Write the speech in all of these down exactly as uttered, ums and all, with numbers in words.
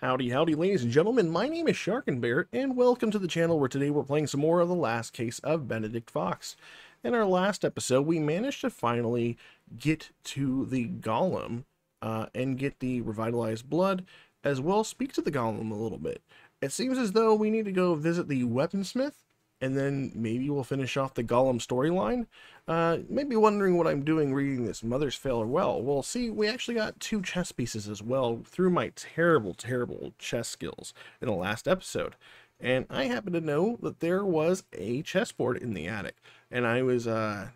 Howdy, howdy, ladies and gentlemen. My name is Sharkenbear, and welcome to the channel where today we're playing some more of The Last Case of Benedict Fox. In our last episode, we managed to finally get to the Golem uh, and get the revitalized blood, as well speak to the Golem a little bit. It seems as though we need to go visit the Weaponsmith, and then maybe we'll finish off the Golem storyline. Uh, maybe wondering what I'm doing reading this Mother's Farewell. Well, see, we actually got two chess pieces as well through my terrible, terrible chess skills in the last episode. And I happen to know that there was a chessboard in the attic. And I was, uh,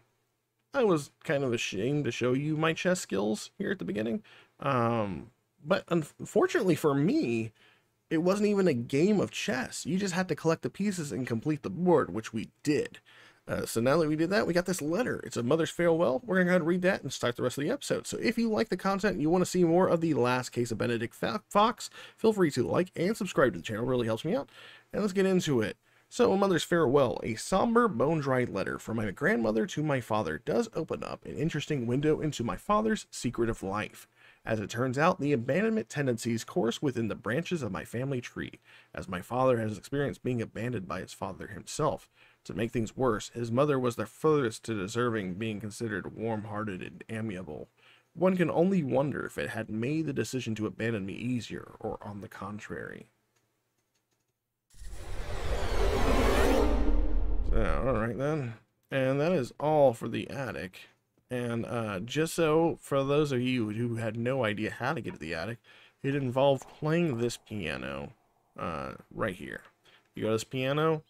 I was kind of ashamed to show you my chess skills here at the beginning. Um, but unfortunately for me, it wasn't even a game of chess. You just had to collect the pieces and complete the board, which we did. Uh, so now that we did that, we got this letter. It's a Mother's Farewell. We're going to go ahead and read that and start the rest of the episode. So if you like the content and you want to see more of The Last Case of Benedict Fox, feel free to like and subscribe to the channel. It really helps me out. And let's get into it. So, A Mother's Farewell, a somber, bone-dried letter from my grandmother to my father, does open up an interesting window into my father's secretive life. As it turns out, the abandonment tendencies course within the branches of my family tree, as my father has experienced being abandoned by his father himself. To make things worse, his mother was the furthest to deserving being considered warm-hearted and amiable. One can only wonder if it had made the decision to abandon me easier, or on the contrary. So, alright then. And that is all for the attic. And uh, just so, for those of you who had no idea how to get to the attic, it involved playing this piano uh, right here. You go to this piano,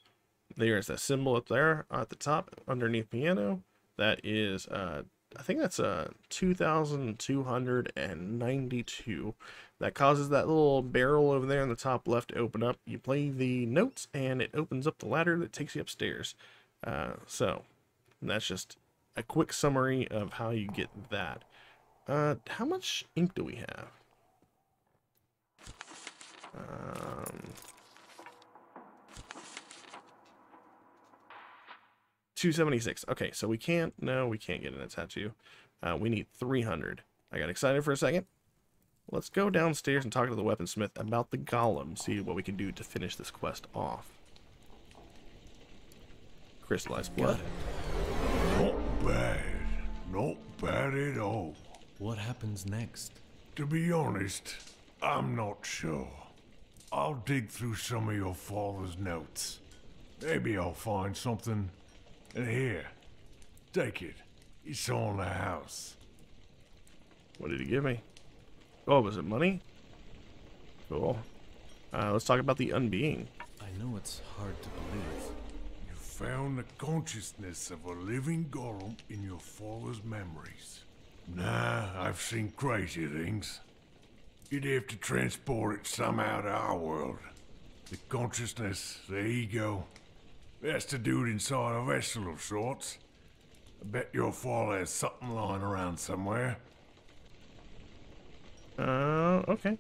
there's that symbol up there at the top, underneath piano. That is, uh, I think that's uh, two thousand two hundred ninety-two. That causes that little barrel over there in the top left to open up. You play the notes, and it opens up the ladder that takes you upstairs. Uh, so, that's just a quick summary of how you get that. Uh, how much ink do we have? Um, two seventy-six. Okay, so we can't, no, we can't get in a tattoo. Uh, we need three hundred. I got excited for a second. Let's go downstairs and talk to the weaponsmith about the golem, see what we can do to finish this quest off. Crystallized blood. Bad. Not bad at all. What happens next? To be honest, I'm not sure. I'll dig through some of your father's notes. Maybe I'll find something. And here, take it. It's on the house. What did he give me? Oh, was it money? Cool. Uh, let's talk about the unbeing. I know it's hard to believe. Found the consciousness of a living golem in your father's memories. Nah, I've seen crazy things. You'd have to transport it somehow to our world. The consciousness, the ego, that's the dude inside a vessel of sorts. I bet your father has something lying around somewhere. Uh, okay.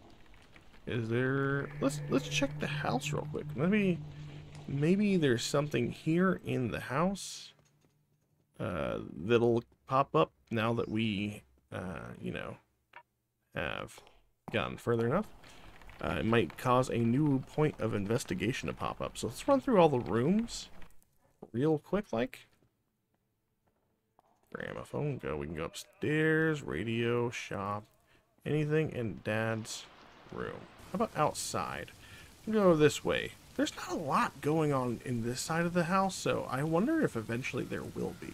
Is there... Let's, let's check the house real quick. Let me... Maybe there's something here in the house uh, that'll pop up now that we, uh, you know, have gotten further enough. Uh, it might cause a new point of investigation to pop up. So let's run through all the rooms real quick, like. Gramophone, go. We can go upstairs, radio, shop, anything in Dad's room. How about outside? We'll go this way. There's not a lot going on in this side of the house, so I wonder if eventually there will be.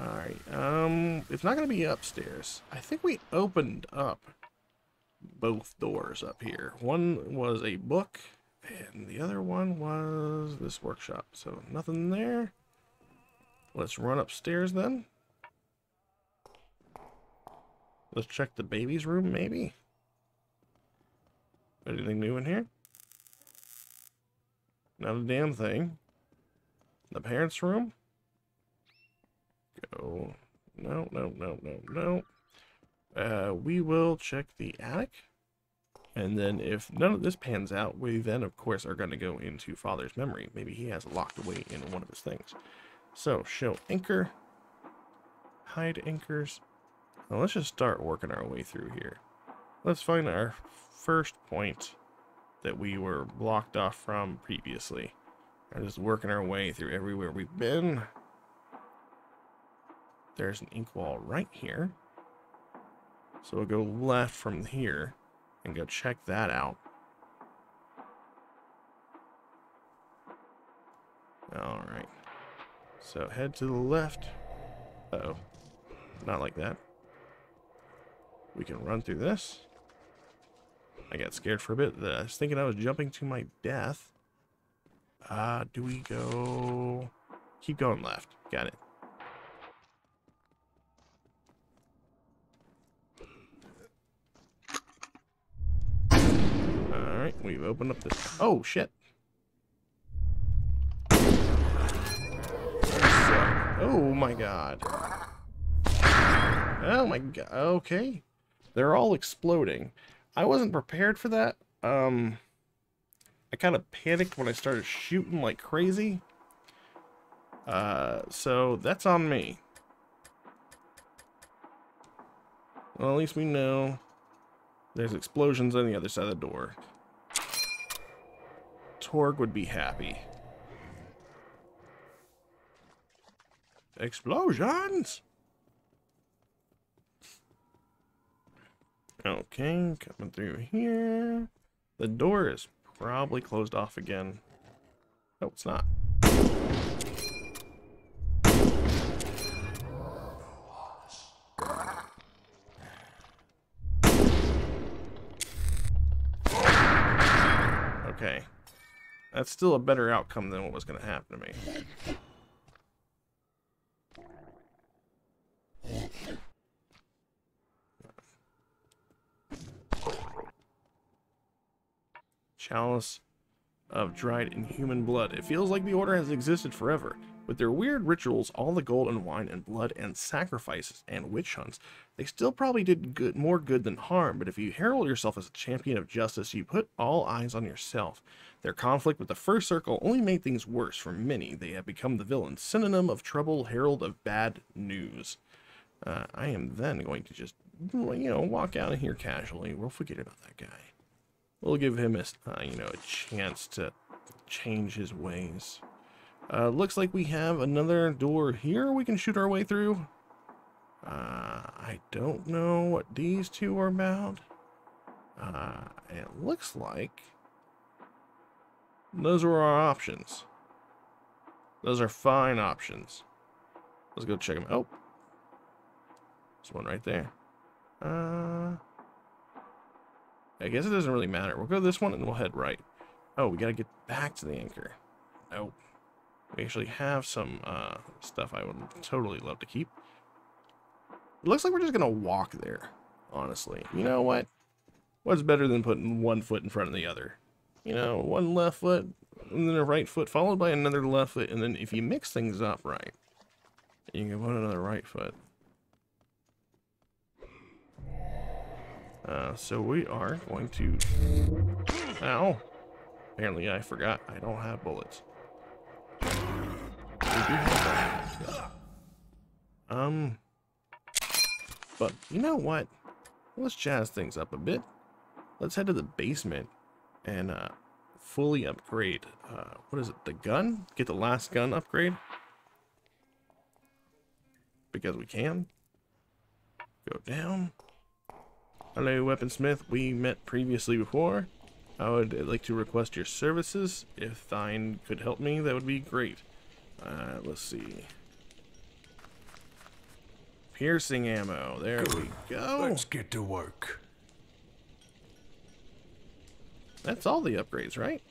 Alright, um, it's not going to be upstairs. I think we opened up both doors up here. One was a book, and the other one was this workshop. So, nothing there. Let's run upstairs then. Let's check the baby's room, maybe. Anything new in here? Not a damn thing. The parents' room? Go. No, no, no, no, no. Uh, we will check the attic. And then if none of this pans out, we then, of course, are going to go into Father's memory. Maybe he has locked away in one of his things. So, show anchor. Hide anchors. Now, let's just start working our way through here. let's find our first point that we were blocked off from previously. I'm just working our way through everywhere we've been. There's an ink wall right here. So we'll go left from here and go check that out. All right. So head to the left. Uh-oh. Not like that. We can run through this. I got scared for a bit. I was thinking I was jumping to my death. Uh, do we go... Keep going left. Got it. Alright, we've opened up this... Oh, shit. Oh, my God. Oh, my God. Okay. They're all exploding. I wasn't prepared for that. Um, I kind of panicked when I started shooting like crazy. Uh, so that's on me. Well, at least we know there's explosions on the other side of the door. Torg would be happy. Explosions! Okay, coming through here. The door is probably closed off again. No, it's not. Okay. That's still a better outcome than what was going to happen to me. Chalice of dried inhuman blood. It feels like the order has existed forever. With their weird rituals, all the gold and wine and blood and sacrifices and witch hunts, they still probably did good, more good than harm, but if you herald yourself as a champion of justice, you put all eyes on yourself. Their conflict with the First Circle only made things worse for many. They have become the villain, synonym of trouble, herald of bad news. Uh, I am then going to just, you know, walk out of here casually. We'll forget about that guy. We'll give him a, uh, you know, a chance to change his ways. Uh, looks like we have another door here we can shoot our way through. Uh, I don't know what these two are about. Uh, it looks like those are our options. Those are fine options. Let's go check them out. Oh, there's one right there. Uh... I guess it doesn't really matter. We'll go this one and we'll head right. Oh, we gotta get back to the anchor. Nope. We actually have some uh, stuff I would totally love to keep. It looks like we're just gonna walk there, honestly. You know what? What's better than putting one foot in front of the other? You know, one left foot, and then a right foot, followed by another left foot, and then if you mix things up right, you can put another right foot. Uh, so we are going to... Ow! Apparently I forgot I don't have bullets. We do have bullets. Um, but you know what? Let's jazz things up a bit. Let's head to the basement and uh, fully upgrade. Uh, what is it? The gun? Get the last gun upgrade? Because we can. Go down. Hello, Weaponsmith. We met previously before. I would like to request your services. If thine could help me, that would be great. Uh, let's see. Piercing ammo. There Good. we go. Let's get to work. That's all the upgrades, right?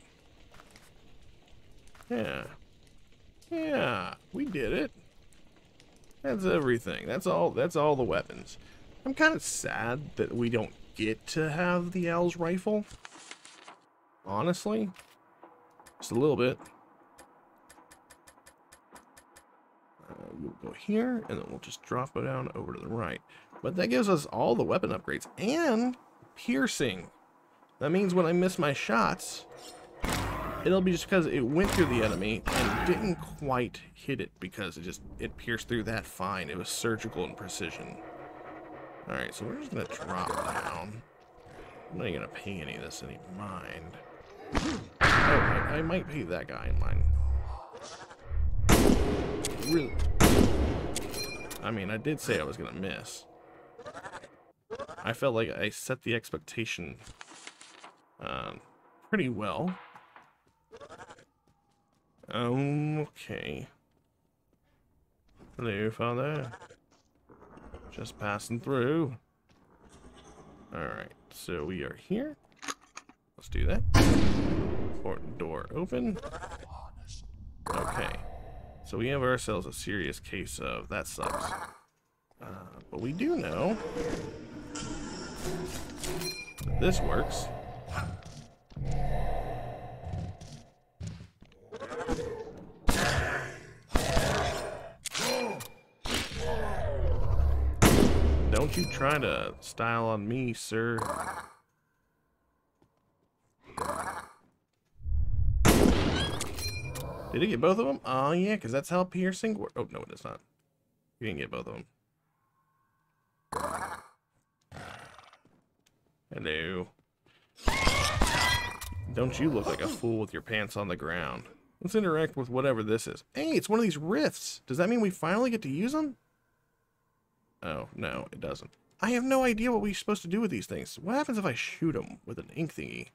Yeah. Yeah, we did it. That's everything. That's all, that's all the weapons. I'm kind of sad that we don't get to have the Owl's rifle. Honestly. Just a little bit. Uh, we'll go here, and then we'll just drop it down over to the right. But that gives us all the weapon upgrades. And piercing. That means when I miss my shots, it'll be just because it went through the enemy and didn't quite hit it. Because it just it pierced through that fine. It was surgical in precision. Alright, so we're just going to drop down. I'm not even gonna pay any of this any mind. Oh, I, I might pay that guy in mind. Really? I mean, I did say I was gonna miss. I felt like I set the expectation um, pretty well. Um, okay. Hello, Father. Just passing through. Alright, so we are here. Let's do that. Port door open. Okay. So we have ourselves a serious case of that sucks. Uh, but we do know this works. Don't you try to style on me, sir. Did he get both of them? Oh yeah, because that's how piercing works. Oh no, it is not. You didn't get both of them. Hello. Don't you look like a fool with your pants on the ground? Let's interact with whatever this is. Hey, it's one of these rifts. Does that mean we finally get to use them? Oh, no, it doesn't. I have no idea what we're supposed to do with these things. What happens if I shoot them with an ink thingy?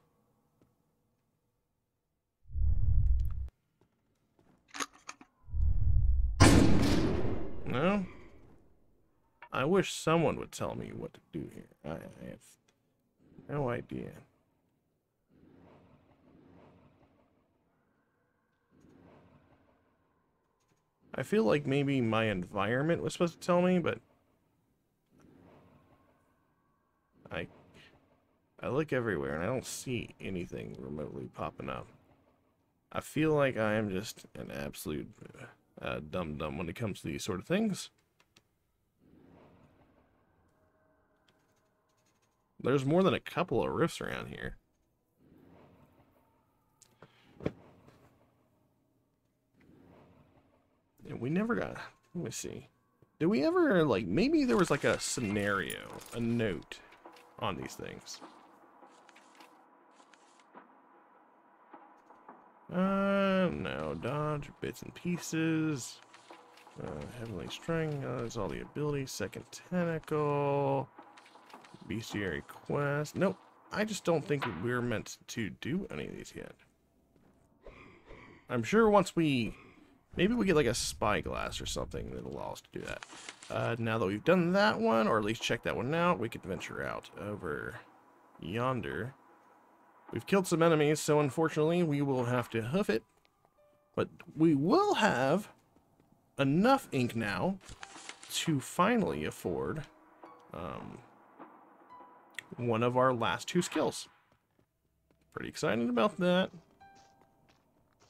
No? I wish someone would tell me what to do here. I, I have no idea. I feel like maybe my environment was supposed to tell me, but I I look everywhere and I don't see anything remotely popping up. I feel like I am just an absolute uh, dumb dumb when it comes to these sort of things. There's more than a couple of rifts around here. And we never got, let me see. Did we ever, like, maybe there was like a scenario, a note on these things. Uh, no, dodge, bits and pieces. Uh, heavenly string, uh, there's all the abilities, second tentacle. Bestiary quest. Nope. I just don't think we're meant to do any of these yet. I'm sure once we... Maybe we get like a spyglass or something that'll allow us to do that. Uh, now that we've done that one, or at least check that one out, we could venture out over yonder. We've killed some enemies, so unfortunately we will have to hoof it. But we will have enough ink now to finally afford... Um, one of our last two skills. Pretty excited about that.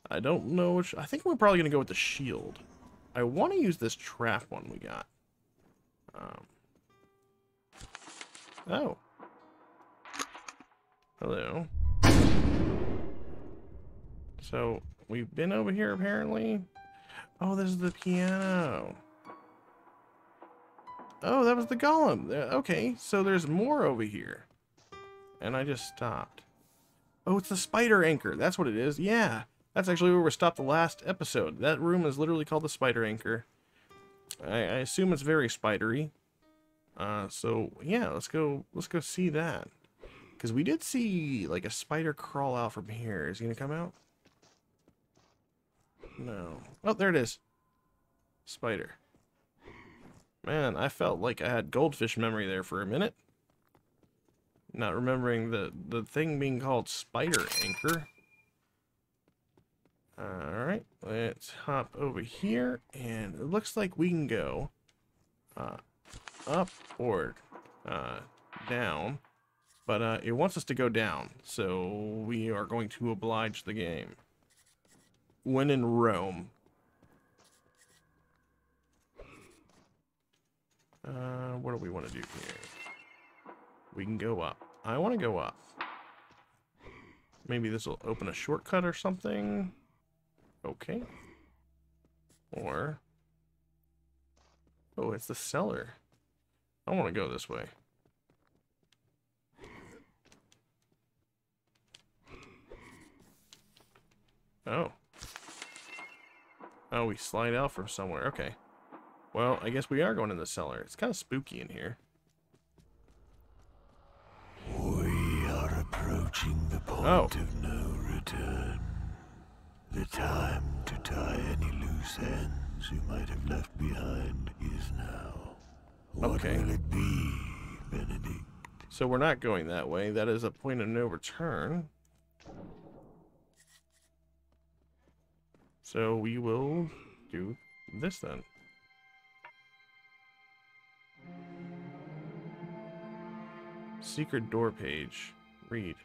I don't know which... I think we're probably going to go with the shield. I want to use this trap one we got. Um, oh. Hello. So, we've been over here apparently. Oh, this is the piano. Oh, that was the golem. Okay, so there's more over here. And I just stopped. Oh, it's the spider anchor. That's what it is. Yeah, that's actually where we stopped the last episode. That room is literally called the spider anchor. I, I assume it's very spidery. Uh, so, yeah, let's go Let's go see that. Because we did see, like, a spider crawl out from here. Is he going to come out? No. Oh, there it is. Spider. Man, I felt like I had goldfish memory there for a minute. Not remembering the, the thing being called spider anchor. Alright, let's hop over here, and it looks like we can go uh, up or uh, down, but uh, it wants us to go down, so we are going to oblige the game. When in Rome. Uh, what do we want to do here? We can go up. I want to go up. Maybe this will open a shortcut or something. Okay. Or... Oh, it's the cellar. I want to go this way. Oh. Oh, we slide out from somewhere. Okay. Well, I guess we are going in the cellar. It's kind of spooky in here. We are approaching the point oh. of no return. The time to tie any loose ends you might have left behind is now. What okay. will it be, Benedict? So we're not going that way. That is a point of no return. So we will do this then. Secret door page. Read.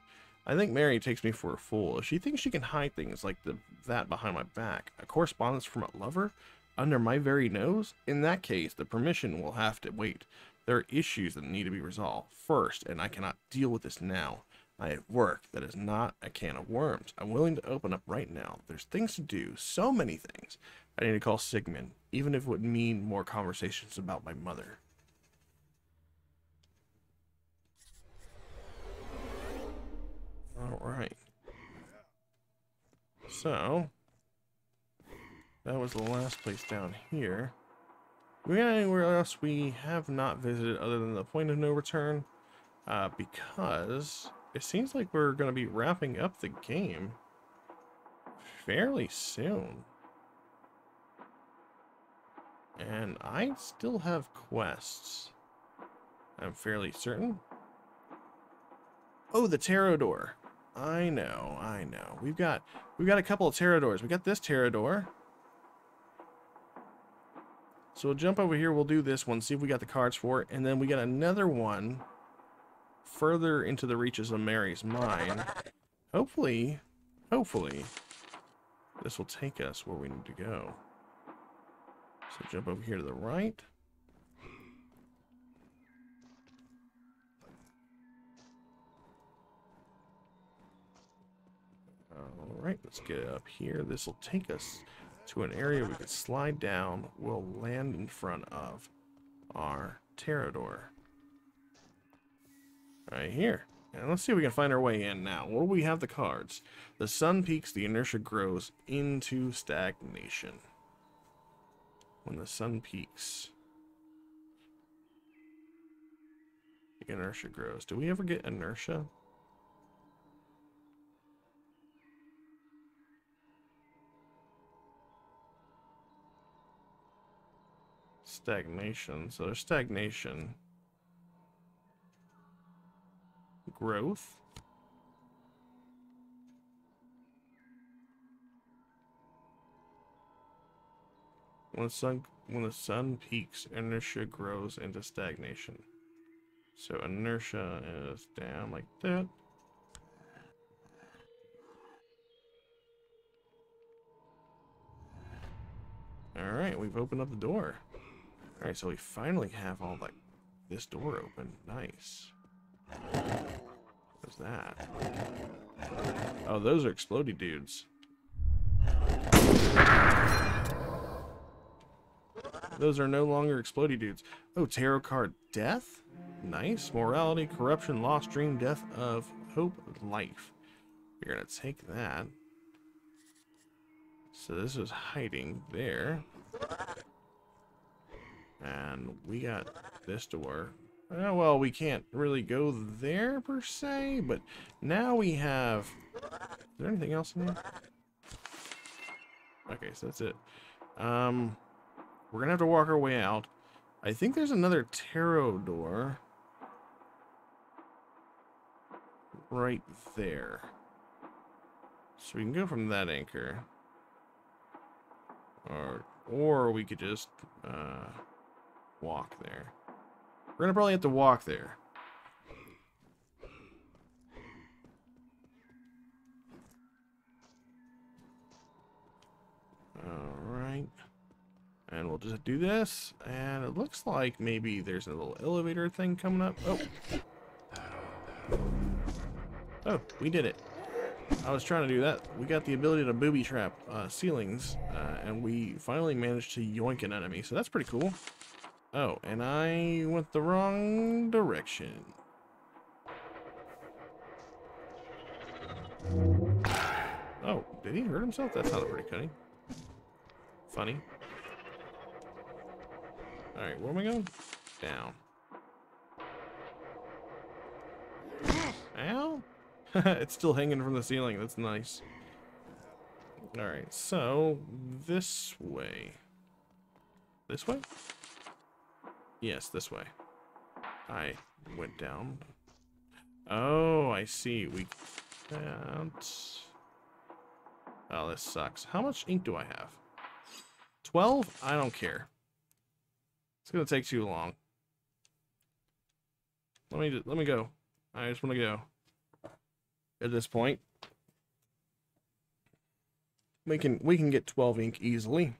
I think Mary takes me for a fool. She thinks she can hide things like the, that behind my back. A correspondence from a lover? Under my very nose? In that case, the permission will have to wait. There are issues that need to be resolved first, and I cannot deal with this now. I have work that is not a can of worms. I'm willing to open up right now. There's things to do. So many things. I need to call Sigmund, even if it would mean more conversations about my mother. Alright. So, that was the last place down here. Do we got anywhere else we have not visited other than the point of no return? Uh, because it seems like we're going to be wrapping up the game fairly soon. And I still have quests, I'm fairly certain. Oh, the tarot door. I know, I know. We've got we've got a couple of tarot doors. We got this tarot door. So we'll jump over here, we'll do this one, see if we got the cards for it, and then we got another one further into the reaches of Mary's mind. Hopefully, hopefully, this will take us where we need to go. So jump over here to the right. Alright, let's get up here. This will take us to an area we can slide down. We'll land in front of our tarot door. Right here. And let's see if we can find our way in now. Well, we have the cards. The sun peaks, the inertia grows into stagnation. When the sun peaks, the inertia grows. Do we ever get inertia? Stagnation. So there's stagnation. Growth. When the sun when the sun peaks, inertia grows into stagnation. So inertia is down like that. Alright, we've opened up the door. Alright, so we finally have all like this door open. Nice. What's that? Oh, those are explodey dudes. Those are no longer explodey dudes. Oh, tarot card death? Nice. Morality, corruption, lost dream, death of hope, life. We're gonna take that. So this is hiding there. And we got this door. Uh, well, we can't really go there per se, but now we have... Is there anything else in here? Okay, so that's it. Um, we're going to have to walk our way out. I think there's another tarot door right there. So we can go from that anchor. Or, or we could just... Uh, walk there. We're gonna probably have to walk there. Alright. And we'll just do this. And it looks like maybe there's a little elevator thing coming up. Oh. Oh, we did it. I was trying to do that. We got the ability to booby trap uh, ceilings, uh, and we finally managed to yoink an enemy, so that's pretty cool. Oh, and I went the wrong direction. Oh, Did he hurt himself? That sounded pretty cunning. Funny. Alright, where am I going? Down. Ow! It's still hanging from the ceiling. That's nice. Alright, so this way. This way? Yes, this way. I went down. Oh, I see. We can't. Oh, this sucks. How much ink do I have? twelve? I don't care. It's gonna take too long. Let me let me go. I just want to go. At this point, we can we can get twelve ink easily.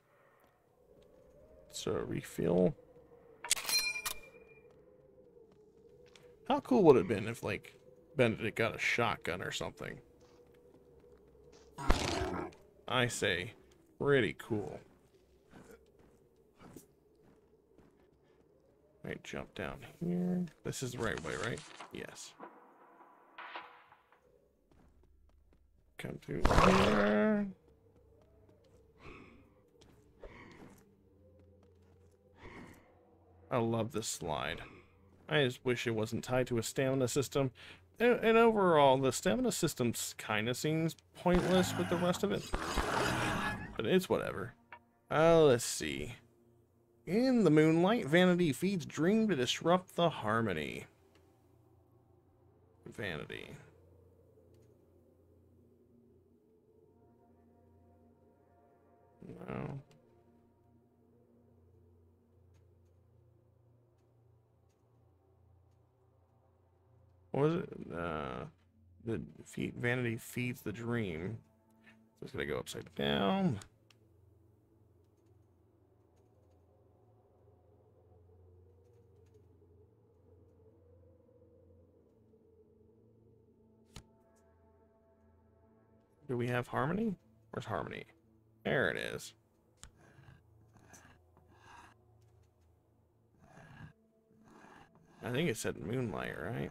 So refill. How cool would it have been if, like, Benedict got a shotgun or something? I say, pretty cool. Right, jump down here. This is the right way, right? Yes. Come through here. I love this slide. I just wish it wasn't tied to a stamina system. And, and overall, the stamina system kind of seems pointless with the rest of it. But it's whatever. Uh, let's see. In the moonlight, vanity feeds dream to disrupt the harmony. Vanity. No. What was it? Uh, the feed, vanity feeds the dream. So it's gonna go upside down. Do we have harmony? Where's harmony? There it is. I think it said moonlight, right?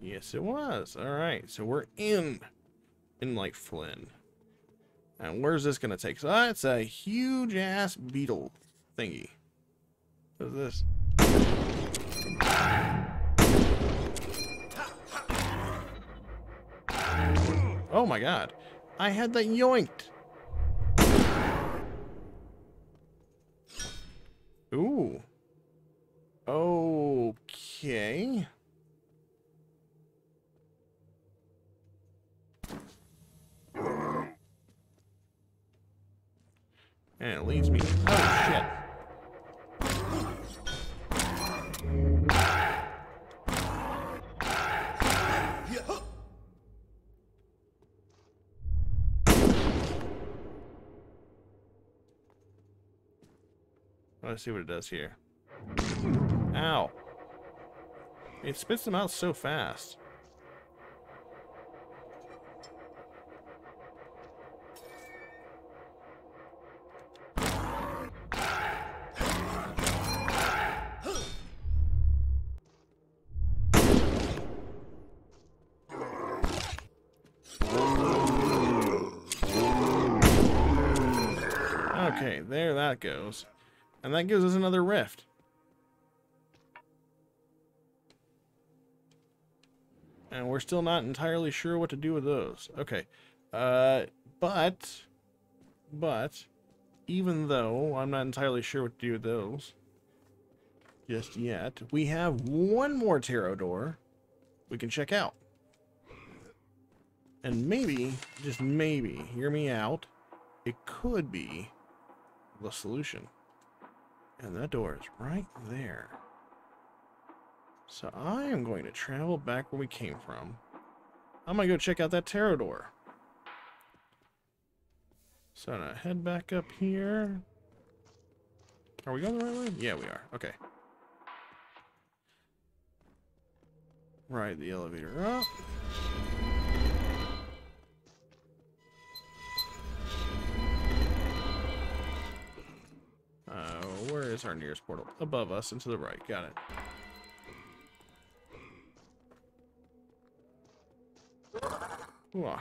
Yes, it was. All right, so we're in, in like Flynn. And where's this gonna take? So that's a huge ass beetle thingy. What is this? Oh my god, I had that yoinked. Ooh. Okay. And it leads me. Oh shit. Let's see what it does here. Ow. It spits them out so fast. Okay, there that goes. And that gives us another rift. And we're still not entirely sure what to do with those. Okay. Uh, but, but, even though I'm not entirely sure what to do with those just yet, we have one more tarot door we can check out. And maybe, just maybe, hear me out, it could be the solution. And that door is right there. So I am going to travel back where we came from. I'm going to go check out that tarot door. So I'm going to head back up here. Are we going the right way? Yeah, we are. Okay. Ride the elevator up. Where is our nearest portal? Above us and to the right. Got it. Cool.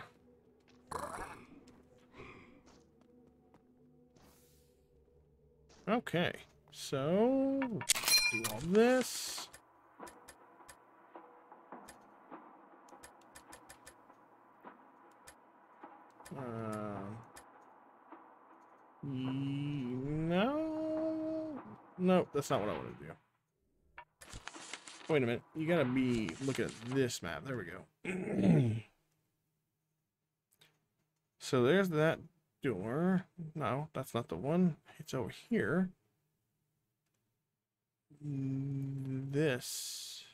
Okay, so do all this. Uh, no, no, that's not what I want to do. Wait a minute, you gotta be looking at this map. There we go. So there's that door. No, that's not the one. It's over here. This.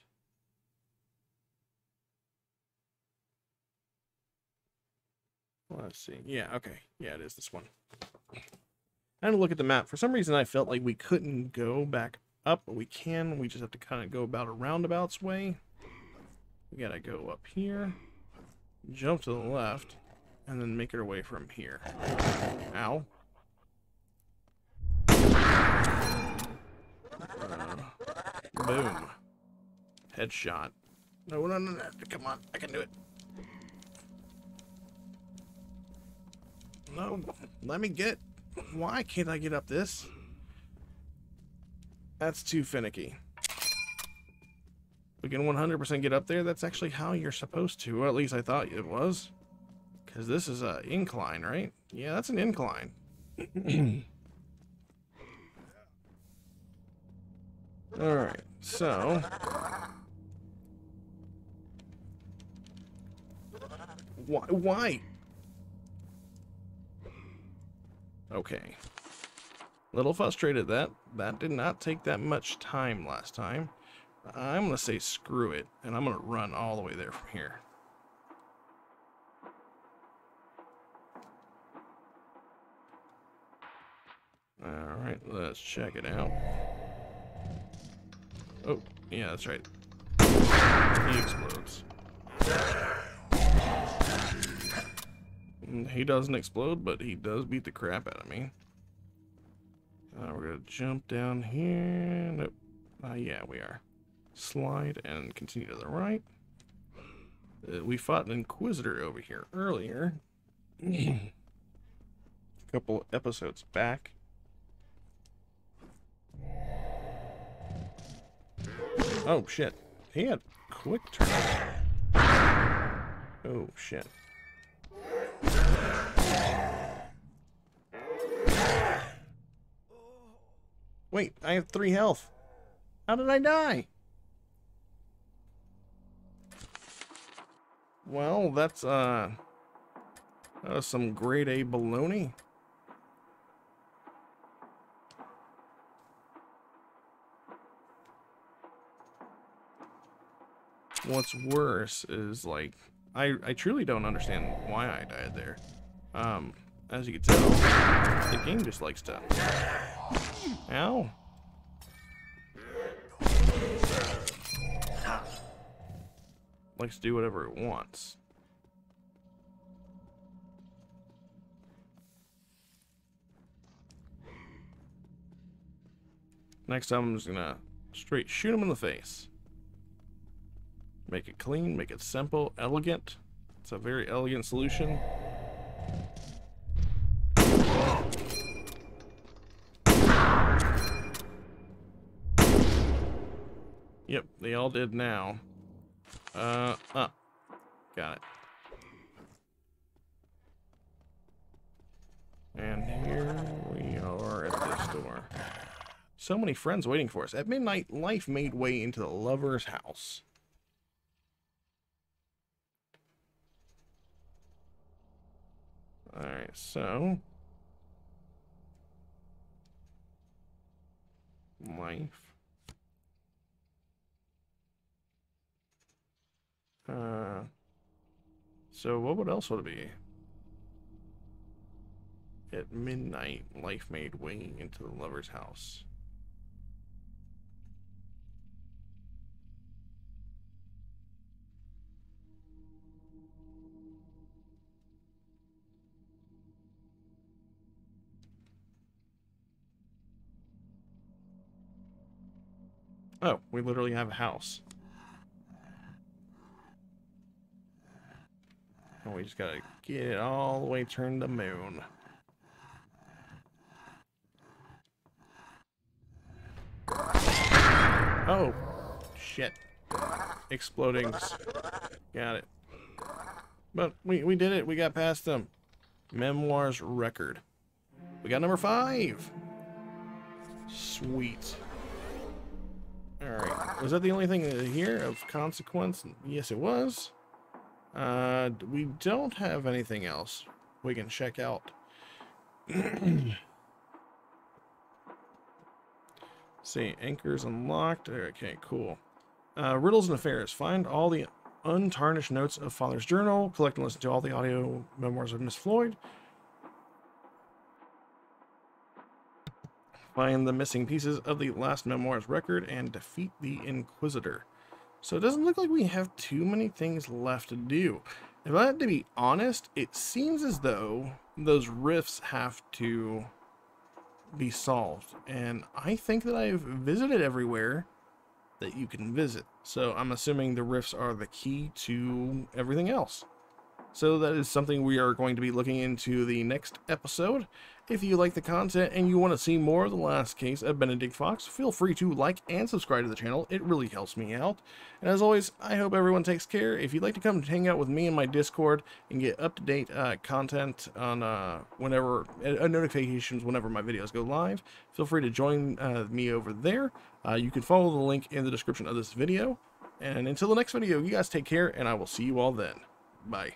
Let's see. Yeah, okay. Yeah, it is this one. I had to look at the map. For some reason, I felt like we couldn't go back up, but we can. We just have to kind of go about a roundabout's way. We gotta go up here, jump to the left, and then make it away from here. Ow. Uh, boom. Headshot. No, no, no, no. Come on. I can do it. No. Let me get... Why can't I get up this? That's too finicky. We can one hundred percent get up there. That's actually how you're supposed to. Well, at least I thought it was. Because this is an incline, right? Yeah, that's an incline. Alright, so... Why? Why? Okay. A little frustrated that. That did not take that much time last time. I'm going to say screw it, and I'm going to run all the way there from here. Alright, let's check it out. Oh, yeah, that's right. He explodes. He doesn't explode, but he does beat the crap out of me. Uh, we're going to jump down here. Nope. Uh, yeah, we are. Slide and continue to the right. Uh, we fought an Inquisitor over here earlier. A couple episodes back. Oh, shit. He had quick turn. Oh, shit. Wait, I have three health. How did I die? Well, that's, uh... That was some grade A baloney. What's worse is, like, I, I truly don't understand why I died there. Um, as you can tell, the game just likes to... Ow. Likes to do whatever it wants. Next time I'm just gonna straight shoot him in the face. Make it clean, make it simple, elegant. It's a very elegant solution. Yep, they all did now. Uh, ah, got it. And here we are at this door. So many friends waiting for us. At midnight, life made way into the lover's house. Alright, so life. Uh so what would else would it be? At midnight, life made way into the lover's house. Oh, we literally have a house. And we just gotta get it all the way turned to the moon. Oh, shit. Exploding. Got it. But we, we did it. We got past them. Memoirs record. We got number five. Sweet. Alright. Was that the only thing here of consequence? Yes, it was. Uh, we don't have anything else we can check out. See, anchors unlocked. Okay, cool. Uh, riddles and affairs. Find all the untarnished notes of Father's journal. Collect and listen to all the audio memoirs of Miss Floyd. Find the missing pieces of the last memoirs record and defeat the Inquisitor. So it doesn't look like we have too many things left to do. If I had to be honest, it seems as though those rifts have to be solved. And I think that I've visited everywhere that you can visit. So I'm assuming the rifts are the key to everything else. So that is something we are going to be looking into the next episode. If you like the content and you want to see more of The Last Case of Benedict Fox, feel free to like and subscribe to the channel. It really helps me out. And as always, I hope everyone takes care. If you'd like to come hang out with me in my Discord and get up-to-date uh, content on uh, whenever uh, notifications whenever my videos go live, feel free to join uh, me over there. Uh, you can follow the link in the description of this video. And until the next video, you guys take care, and I will see you all then. Bye.